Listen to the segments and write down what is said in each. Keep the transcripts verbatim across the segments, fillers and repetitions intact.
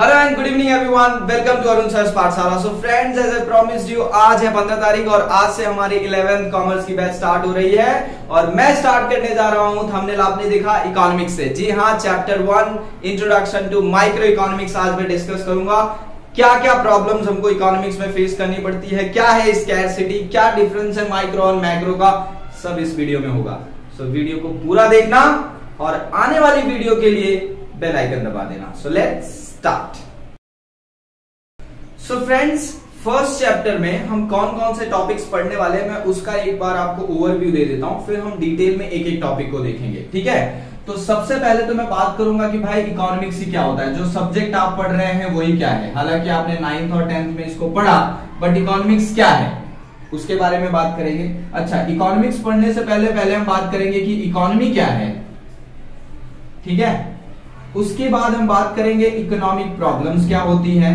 Hello and good evening everyone, welcome to Arun sir पाठशाला। So friends, as I promised you, आज है पंद्रह तारीख और आज से हमारी इलेवेंथ कॉमर्स की बैच स्टार्ट हो रही है और मैं स्टार्ट करने जा रहा हूँ थंबनेल आपने देखा इकोनॉमिक्स से। जी हाँ, chapter one introduction to micro economics आज मैं डिस्कस करूंगा। क्या क्या प्रॉब्लम्स हमको इकोनॉमिक्स में फेस करनी पड़ती है, क्या है स्कैरसिटी, क्या डिफरेंस है माइक्रो और मैक्रो का, सब इस वीडियो में होगा। सो so, वीडियो को पूरा देखना और आने वाली वीडियो के लिए बेल आइकन दबा देना। So let's start. So friends, first chapter में हम कौन कौन से टॉपिक्स पढ़ने वाले हैं मैं उसका एक बार आपको ओवरव्यू दे देता हूं, फिर हम डिटेल में एक एक टॉपिक को देखेंगे, ठीक है। तो सबसे पहले तो मैं बात करूंगा कि भाई इकोनॉमिक्स ही क्या होता है, जो सब्जेक्ट आप पढ़ रहे हैं वही क्या है। हालांकि आपने नाइन्थ और टेंथ में इसको पढ़ा, बट इकोनॉमिक्स क्या है उसके बारे में बात करेंगे। अच्छा, इकोनॉमिक्स पढ़ने से पहले पहले हम बात करेंगे कि इकोनॉमी क्या है, ठीक है। उसके बाद हम बात करेंगे इकोनॉमिक प्रॉब्लम्स क्या होती हैं,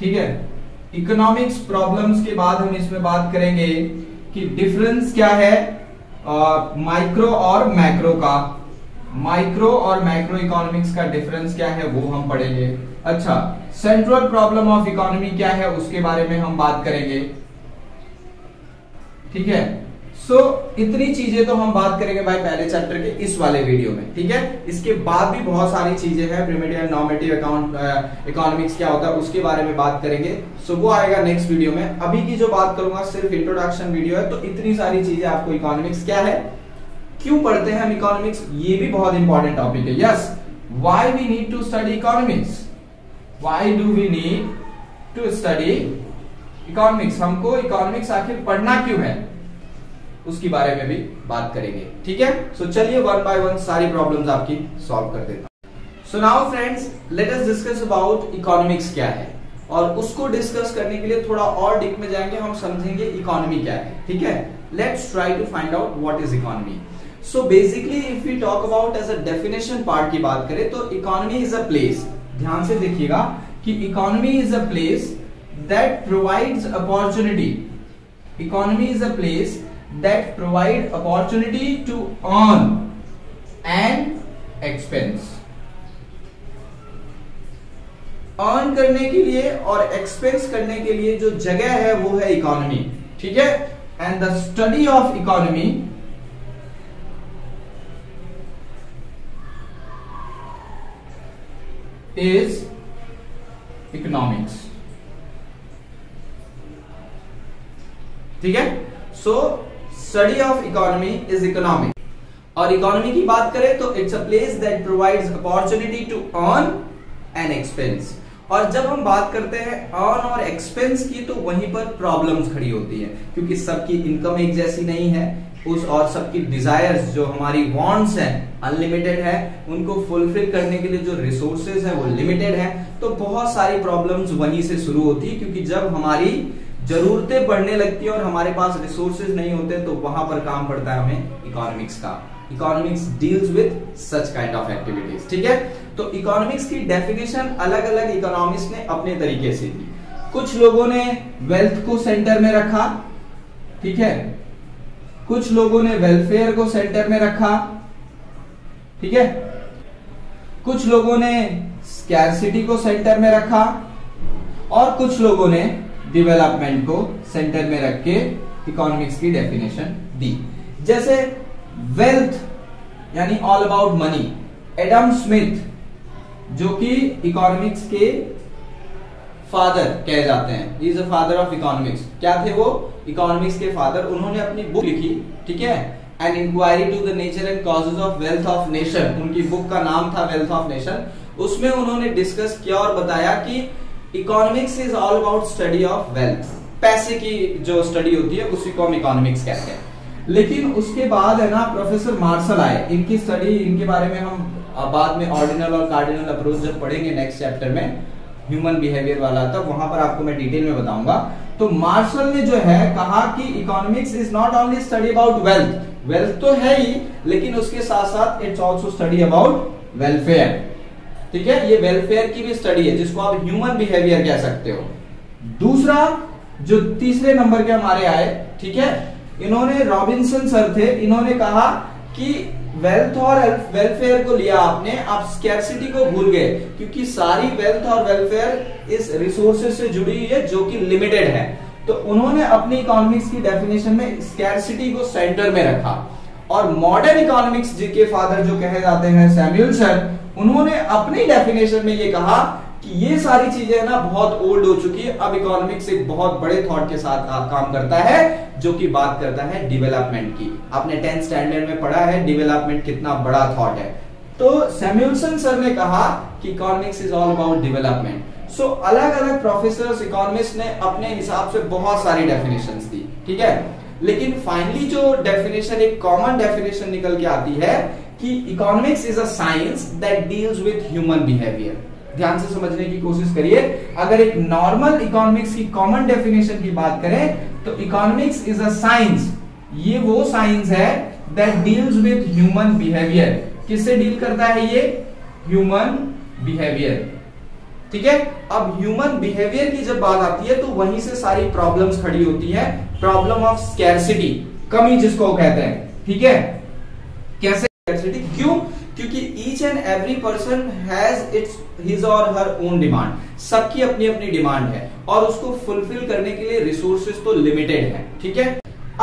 ठीक है। इकोनॉमिक्स प्रॉब्लम्स के बाद हम इसमें बात करेंगे कि डिफरेंस क्या है माइक्रो और मैक्रो का, माइक्रो और मैक्रो इकोनॉमिक्स का डिफरेंस क्या है वो हम पढ़ेंगे। अच्छा, सेंट्रल प्रॉब्लम ऑफ इकोनॉमी क्या है उसके बारे में हम बात करेंगे, ठीक है। सो so, इतनी चीजें तो हम बात करेंगे भाई पहले चैप्टर के इस वाले वीडियो में, ठीक है। इसके बाद भी बहुत सारी चीजें हैं, primitive and normative account economics क्या होता है उसके बारे में बात करेंगे। सो so, वो आएगा नेक्स्ट वीडियो में। अभी की जो बात करूंगा सिर्फ इंट्रोडक्शन वीडियो है, तो इतनी सारी चीजें आपको इकोनॉमिक्स क्या है, क्यों पढ़ते हैं हम इकोनॉमिक्स, ये भी बहुत इंपॉर्टेंट टॉपिक है। Yes, why we need to study economics, why do we need to study economics, हमको इकोनॉमिक्स आखिर पढ़ना क्यों है उसके बारे में भी बात करेंगे, ठीक है। सो so, चलिए वन बाय वन सारी प्रॉब्लम्स आपकी सॉल्व कर देता हूं। So now friends, let us discuss about economics क्या है, और उसको डिस्कस करने के लिए थोड़ा और डीप में जाएंगे, हम समझेंगे इकोनॉमी क्या है, ठीक है। Let's try to find out what is economy. So basically if we talk about as a definition part की बात करें तो इकोनॉमी इज अ प्लेस, ध्यान से देखिएगा कि economy is a place that provides opportunity, economy is a place that provide opportunity to earn and expense, earn करने के लिए और expense करने के लिए जो जगह है वो है economy, ठीक है। and the study of economy is economics, ठीक है। so study of economy is economic, और इकोनॉमी की बात करें तो it's a place that provides opportunity to earn and expense. और जब हम बात करते हैं अर्न और एक्सपेंस की तो वहीं पर प्रॉब्लम्स खड़ी होती है, क्योंकि सबकी इनकम एक जैसी नहीं है उस, और सबकी डिजायर्स जो हमारी वांट्स हैं अनलिमिटेड है, उनको फुलफिल करने के लिए जो रिसोर्सेज है वो लिमिटेड है। तो बहुत सारी प्रॉब्लम्स वहीं से शुरू होती है, क्योंकि जब हमारी जरूरतें बढ़ने लगती है और हमारे पास रिसोर्सेज नहीं होते तो वहां पर काम पड़ता है हमें इकोनॉमिक्स का। Economics deals with such kind of activities, ठीक है। तो इकोनॉमिक्स की डेफिनेशन अलग अलग इकोनॉमिस्ट ने अपने तरीके से दी। कुछ लोगों ने वेल्थ को सेंटर में रखा, ठीक है, कुछ लोगों ने वेलफेयर को सेंटर में रखा, ठीक है, कुछ लोगों ने स्कैरसिटी को सेंटर में रखा, और कुछ लोगों ने डेवलपमेंट को सेंटर में रख के इकोनॉमिक्स की डेफिनेशन दी। जैसे वेल्थ यानी all about money, Adam Smith जो कि इकोनॉमिक्स के फादर कहे जाते हैं, is a father of economics, क्या थे वो, इकोनॉमिक्स के फादर। उन्होंने अपनी बुक लिखी, ठीक है, an inquiry to the nature and causes of wealth of nation, उनकी बुक का नाम था वेल्थ ऑफ नेशन। उसमें उन्होंने डिस्कस किया और बताया कि economics is all about study of wealth, पैसे की जो स्टडी होती है उसी को हम इकोनॉमिक्स कहते हैं। लेकिन उसके बाद है ना प्रोफेसर मार्शल आए, इनकी स्टडी, इनके बारे में हम बाद में ऑर्डिनल और कार्डिनल अप्रोच जब पढ़ेंगे नेक्स्ट चैप्टर में, ह्यूमन बिहेवियर वाला, तब वहां पर आपको मैं डिटेल में बताऊंगा। तो मार्शल ने जो है कहा कि economics is not only study about wealth, wealth तो है ही, लेकिन उसके साथ साथ it's also study about welfare, ठीक है। ये वेलफेयर की भी स्टडी है जिसको आप ह्यूमन बिहेवियर कह सकते हो। दूसरा जो तीसरे नंबर के हमारे आए, ठीक है, इन्होंने रॉबिन्सन सर थे, इन्होंने कहा कि वेल्थ और वेलफेयर को लिया आपने, आप स्कैर्सिटी को भूल गए, क्योंकि सारी वेल्थ और वेलफेयर इस रिसोर्सेज से जुड़ी हुई है जो कि लिमिटेड है। तो उन्होंने अपनी इकोनॉमिक्स की डेफिनेशन में स्कैर्सिटी को सेंटर में रखा। और मॉडर्न इकोनॉमिक्स के फादर जो कहे जाते हैं सैम्यूलसन, उन्होंने अपनी डेफिनेशन में ये कहा कि ये सारी चीजें ना बहुत ओल्ड हो चुकी है, अब इकोनॉमिक्स एक बहुत बड़े थॉट के साथ काम करता है जो कि बात करता है डेवलपमेंट की। आपने टेंथ स्टैंडर्ड में पढ़ा है डेवलपमेंट कितना बड़ा थॉट है। तो सैम्यूलसन सर ने कहा कि economics is all about development. So अलग अलग प्रोफेसर्स इकोनॉमिस्ट ने अपने हिसाब से बहुत सारी डेफिनेशंस दी, ठीक है, लेकिन फाइनली जो डेफिनेशन एक कॉमन डेफिनेशन निकल के आती है कि economics is a science that deals with human behaviour. ध्यान से समझने की कोशिश करिए। अगर एक नॉर्मल इकोनॉमिक्स की कॉमन डेफिनेशन की बात करें तो इकोनॉमिक्स इज अ साइंस, ये वो साइंस है that deals with human behaviour. किससे डील करता है ये? ह्यूमन बिहेवियर, ठीक है। अब ह्यूमन बिहेवियर की जब बात आती है तो वहीं से सारी प्रॉब्लम्स खड़ी होती है, प्रॉब्लम ऑफ स्कैर्सिटी, कमी जिसको कहते हैं, ठीक है। कैसे स्कैर्सिटी? क्यों? क्योंकि each and every person has its his और हर ओन डिमांड, सबकी अपनी अपनी डिमांड है और उसको फुलफिल करने के लिए रिसोर्सेज तो लिमिटेड है, ठीक है।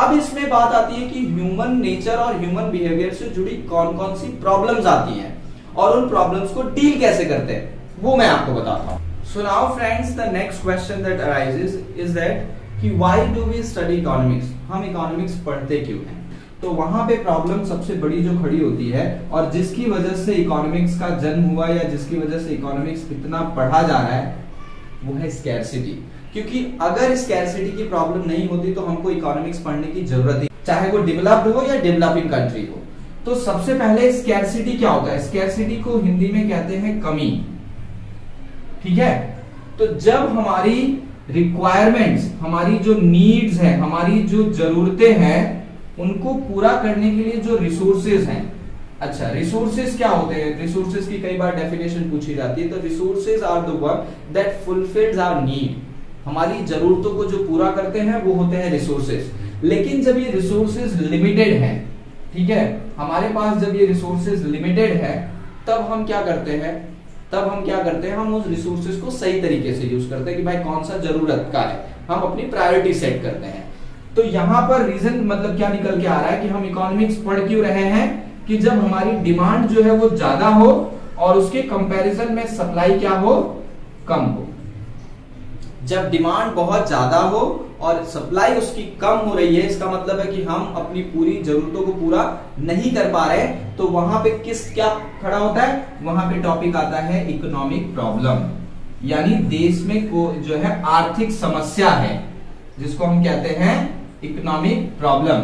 अब इसमें बात आती है कि ह्यूमन नेचर और ह्यूमन बिहेवियर से जुड़ी कौन कौन सी प्रॉब्लम्स आती हैं और उन प्रॉब्लम्स को डील कैसे करते हैं वो मैं आपको बताता हूँ। So now friends, the next question that arises is that कि why do we study economics, हम इकोनॉमिक्स पढ़ते क्यों हैं? तो वहां पे प्रॉब्लम सबसे बड़ी जो खड़ी होती है और जिसकी वजह से इकोनॉमिक्स का जन्म हुआ या जिसकी वजह से इकोनॉमिक्स इतना पढ़ा जा रहा है वो है स्कैर्सिटी। क्योंकि अगर स्कैर्सिटी की प्रॉब्लम नहीं होती तो हमको इकोनॉमिक्स पढ़ने की जरूरत ही, चाहे वो डेवलप्ड हो या डेवलपिंग कंट्री हो। तो सबसे पहले स्कैर्सिटी क्या होता है? स्कैर्सिटी को हिंदी में कहते हैं कमी, ठीक है। तो जब हमारी रिक्वायरमेंट्स, हमारी जो नीड्स है, हमारी जो जरूरतें हैं, उनको पूरा करने के लिए जो रिसोर्सेज हैं, अच्छा रिसोर्सेज क्या होते हैं? रिसोर्सेज की कई बार डेफिनेशन पूछी जाती है। तो resources are the work that fulfils our need, हमारी जरूरतों को जो पूरा करते हैं वो होते हैं रिसोर्सेज। लेकिन जब ये रिसोर्सेज लिमिटेड हैं, ठीक है, हमारे पास जब ये रिसोर्सेज लिमिटेड है तब हम क्या करते हैं तब हम क्या करते हैं हम उस रिसोर्सेज को सही तरीके से यूज करते हैं कि भाई कौन सा जरूरत का है, हम अपनी प्रायोरिटी सेट करते हैं। तो यहाँ पर रीजन मतलब क्या निकल के आ रहा है कि हम इकोनॉमिक्स पढ़ क्यों रहे हैं? कि जब हमारी डिमांड जो है वो ज्यादा हो और उसके कंपैरिजन में सप्लाई क्या हो? कम हो। जब डिमांड बहुत ज्यादा हो और सप्लाई उसकी कम हो रही है, इसका मतलब है कि हम अपनी पूरी जरूरतों को पूरा नहीं कर पा रहे, तो वहां पे किस क्या खड़ा होता है? वहां पे टॉपिक आता है इकोनॉमिक प्रॉब्लम, यानी देश में को जो है आर्थिक समस्या है जिसको हम कहते हैं इकोनॉमिक प्रॉब्लम,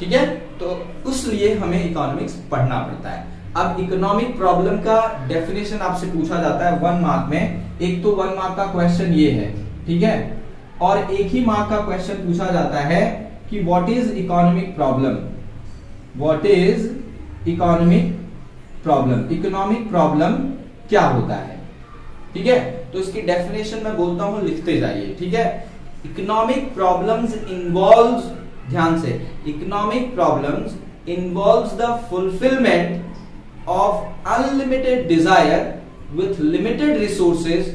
ठीक है। तो उसलिए हमें इकोनॉमिक्स पढ़ना पड़ता है। अब इकोनॉमिक प्रॉब्लम का डेफिनेशन आपसे पूछा जाता है वन मार्क में, एक तो वन मार्क का क्वेश्चन ये है, ठीक है, और एक ही मार्क का क्वेश्चन पूछा जाता है कि what is economic problem, what is economic problem, economic problem क्या होता है, ठीक है। तो इसकी डेफिनेशन मैं बोलता हूं, लिखते जाइए, ठीक है। Economic problems involves, ध्यान से, economic problems involves the fulfillment of unlimited desire with limited resources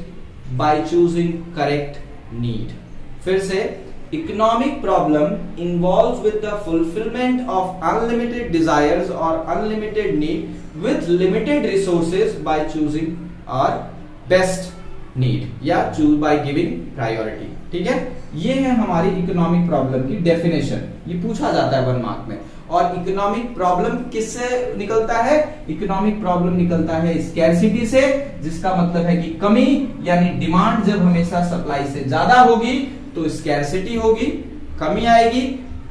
by choosing correct need. फिर से, economic problem involves with the fulfillment of unlimited desires or unlimited need with limited resources by choosing our best need या choose by giving priority, ठीक है। ये है हमारी economic problem की definition, ये पूछा जाता है वन मार्क में। और इकोनॉमिक प्रॉब्लम किससे निकलता है? इकोनॉमिक प्रॉब्लम निकलता है स्कैर्सिटी से, जिसका मतलब है कि कमी, यानी डिमांड जब हमेशा सप्लाई से ज्यादा होगी तो स्कैर्सिटी होगी, कमी आएगी,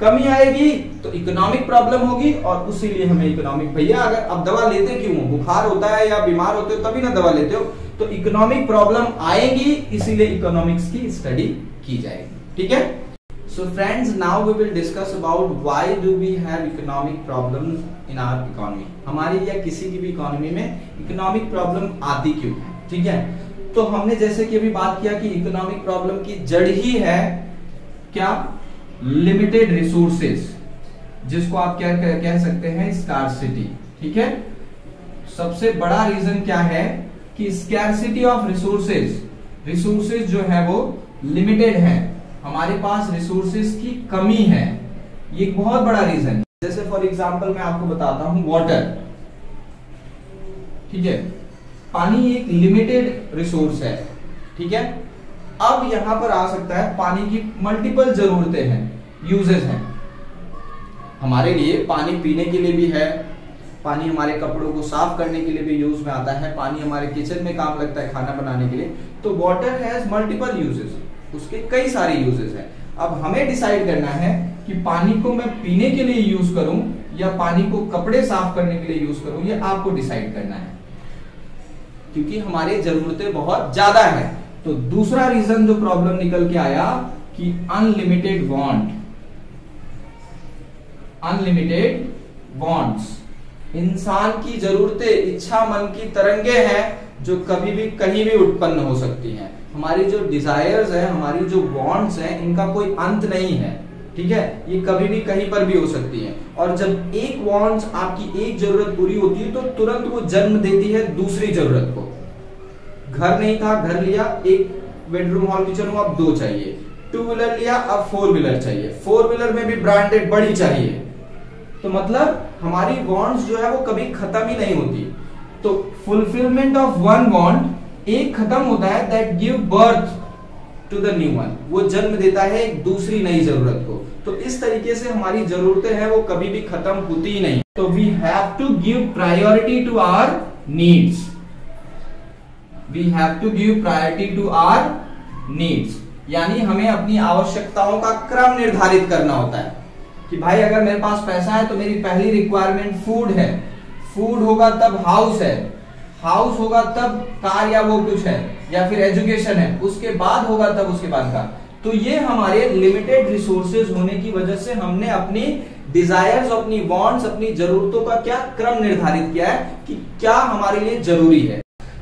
कमी आएगी तो इकोनॉमिक प्रॉब्लम होगी। और उसीलिए हमें इकोनॉमिक, भैया अगर आप दवा लेते क्यों हो? बुखार होता है या बीमार होते हो तभी ना दवा लेते हो, तो इकोनॉमिक प्रॉब्लम आएगी, इसीलिए इकोनॉमिक्स की स्टडी की जाएगी, ठीक है। So friends, now we will discuss about why do we have economic problems in our economy. हमारी या किसी की भी इकोनॉमी में इकोनॉमिक प्रॉब्लम आती क्यों है, ठीक है। तो हमने जैसे कि अभी बात किया कि इकोनॉमिक प्रॉब्लम की जड़ ही है क्या? लिमिटेड रिसोर्सेज, जिसको आप क्या कह सकते हैं, स्कार्सिटी। ठीक है, सबसे बड़ा रीजन क्या है कि स्कार्सिटी ऑफ रिसोर्सेज, रिसोर्सेज जो है वो लिमिटेड है, हमारे पास रिसोर्सेज की कमी है, ये एक बहुत बड़ा रीजन। जैसे फॉर एग्जांपल मैं आपको बताता हूं वाटर, ठीक है, पानी एक लिमिटेड रिसोर्स है। ठीक है, अब यहां पर आ सकता है पानी की मल्टीपल जरूरतें हैं, यूजेस हैं, हमारे लिए पानी पीने के लिए भी है, पानी हमारे कपड़ों को साफ करने के लिए भी यूज में आता है, पानी हमारे किचन में काम लगता है, खाना बनाने के लिए। तो वाटर हैज मल्टीपल यूजेस, उसके कई सारे यूजेस हैं। अब हमें डिसाइड करना है कि पानी को मैं पीने के लिए यूज करूं या पानी को कपड़े साफ करने के लिए यूज करूं, यह आपको डिसाइड करना है, क्योंकि हमारी जरूरतें बहुत ज्यादा है। तो दूसरा रीजन जो प्रॉब्लम निकल के आया कि अनलिमिटेड वांट, अनलिमिटेड वांट्स, इंसान की जरूरतें, इच्छा मन की तरंगे हैं जो कभी भी कहीं भी उत्पन्न हो सकती हैं। हमारी जो डिजायर्स है, हमारी जो वांट्स हैं, इनका कोई अंत नहीं है। ठीक है, ये कभी भी कहीं पर भी हो सकती है, और जब एक वांट्स, आपकी एक जरूरत पूरी होती है तो तुरंत वो जन्म देती है दूसरी जरूरत को। घर नहीं था, घर लिया, एक बेडरूम हॉल किचन हुआ, अब दो चाहिए, टू व्हीलर लिया, अब फोर व्हीलर चाहिए, फोर व्हीलर में भी ब्रांडेड बड़ी चाहिए। तो मतलब हमारी वांट्स जो है वो कभी खत्म ही नहीं होती। तो फुलफिलमेंट ऑफ वन वांट, एक खत्म होता है, that give birth to the new one, वो जन्म देता है एक दूसरी नई जरूरत को। तो इस तरीके से हमारी जरूरतें हैं वो कभी भी खत्म होती ही नहीं। तो we have to give priority to our needs, We have to give priority to our needs, यानी हमें अपनी आवश्यकताओं का क्रम निर्धारित करना होता है कि भाई अगर मेरे पास पैसा है तो मेरी पहली रिक्वायरमेंट फूड है, फूड होगा तब हाउस है, हाउस होगा तब कार या वो कुछ है, या फिर एजुकेशन है, उसके बाद होगा तब उसके बाद का। तो ये हमारे लिमिटेड रिसोर्सेज होने की वजह से हमने अपनी डिजायर्स, अपनी वांट्स, अपनी जरूरतों का क्या क्रम निर्धारित किया है कि क्या हमारे लिए जरूरी है।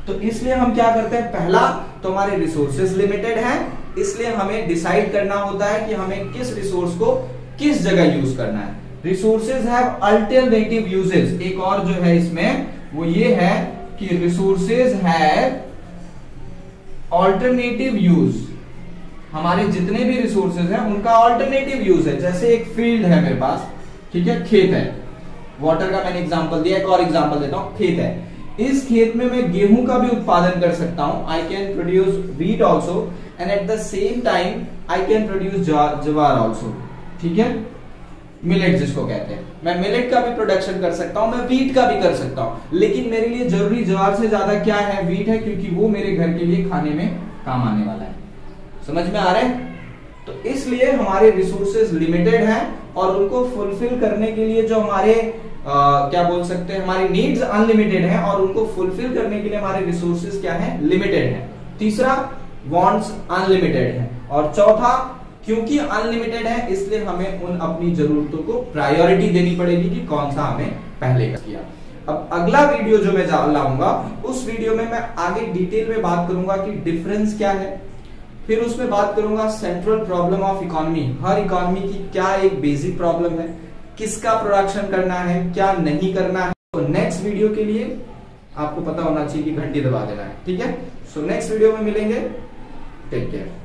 तो इसलिए हम क्या करते हैं, पहला तो हमारे रिसोर्सेज लिमिटेड हैं, इसलिए हमें डिसाइड करना होता है कि हमें किस रिसोर्स को किस जगह यूज करना है। रिसोर्सेज हैव अल्टरनेटिव यूजेस, एक और जो है इसमें वो ये है कि रिसोर्सेज हैव अल्टरनेटिव यूज, हमारे जितने भी रिसोर्सेज हैं उनका अल्टरनेटिव यूज है। जैसे एक फील्ड है मेरे पास, ठीक है, खेत है, वाटर का मैंने एग्जाम्पल दिया, एक और एग्जाम्पल देता हूं, खेत है, इस खेत में मैं गेहूं का भी उत्पादन कर सकता हूं, I can produce wheat also, and at the same time I can produce jowar also. ठीक है, मिलेट जिसको कहते हैं, मैं मिलेट का भी प्रोडक्शन कर सकता हूं, मैं व्हीट का भी कर सकता हूं, लेकिन मेरे लिए जरूरी ज्वार से ज्यादा क्या है, व्हीट है, क्योंकि वो मेरे घर के लिए खाने में काम आने वाला है। समझ में आ रहा है? तो इसलिए हमारे रिसोर्सेज लिमिटेड हैं और उनको फुलफिल करने के लिए जो हमारे Uh, क्या बोल सकते हैं, हमारी नीड्स अनलिमिटेड हैं और उनको फुलफिल करने के लिए हमारे रिसोर्सेज क्या हैं, लिमिटेड हैं। तीसरा, वांट्स अनलिमिटेड हैं, और चौथा, क्योंकि अनलिमिटेड है इसलिए हमें उन अपनी जरूरतों को प्रायोरिटी देनी पड़ेगी कि कौन सा हमें पहले का किया। अब अगला वीडियो जो मैं लाऊंगा उस वीडियो में मैं आगे डिटेल में बात करूंगा कि डिफरेंस क्या है, फिर उसमें बात करूंगा सेंट्रल प्रॉब्लम ऑफ इकोनॉमी, हर इकोनॉमी की क्या एक बेसिक प्रॉब्लम है, किसका प्रोडक्शन करना है, क्या नहीं करना है। तो नेक्स्ट वीडियो के लिए आपको पता होना चाहिए कि घंटी दबा देना है। ठीक है, सो नेक्स्ट वीडियो में मिलेंगे, टेक केयर।